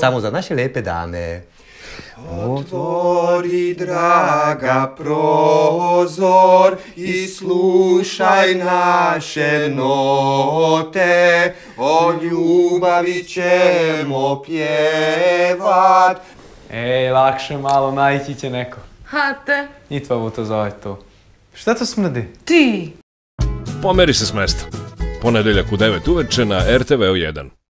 Samo za naše lepe dame. Otvori, draga, prozor i slušaj naše note, o ljubavi ćemo pjevat. Ej, lakše malo, naći će neko. Hate. I tva bo to zove to. Šta to smrdi? Ti! Pomeri se s mesta. Ponedeljak u 9 uveče na RTV1.